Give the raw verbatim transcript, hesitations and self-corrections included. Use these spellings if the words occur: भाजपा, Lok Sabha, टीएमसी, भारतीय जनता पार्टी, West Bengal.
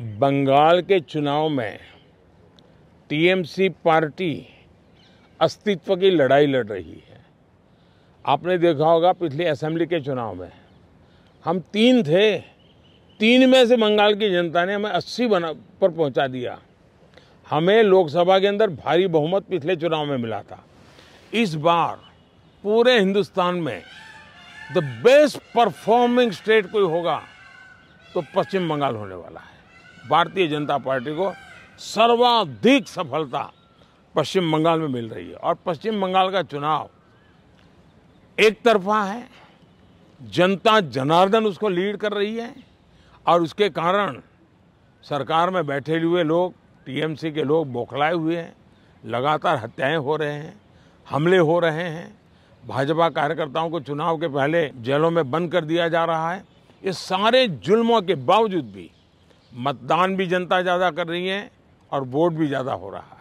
बंगाल के चुनाव में टीएमसी पार्टी अस्तित्व की लड़ाई लड़ रही है। आपने देखा होगा पिछले असेंबली के चुनाव में हम तीन थे, तीन में से बंगाल की जनता ने हमें अस्सी बना पर पहुंचा दिया। हमें लोकसभा के अंदर भारी बहुमत पिछले चुनाव में मिला था। इस बार पूरे हिंदुस्तान में द बेस्ट परफॉर्मिंग स्टेट कोई होगा तो पश्चिम बंगाल होने वाला है। भारतीय जनता पार्टी को सर्वाधिक सफलता पश्चिम बंगाल में मिल रही है और पश्चिम बंगाल का चुनाव एक तरफा है। जनता जनार्दन उसको लीड कर रही है और उसके कारण सरकार में बैठे हुए लोग, टीएमसी के लोग बौखलाए हुए हैं। लगातार हत्याएं हो रहे हैं, हमले हो रहे हैं, भाजपा कार्यकर्ताओं को चुनाव के पहले जेलों में बंद कर दिया जा रहा है। ये सारे जुल्मों के बावजूद भी मतदान भी जनता ज़्यादा कर रही है और वोट भी ज़्यादा हो रहा है।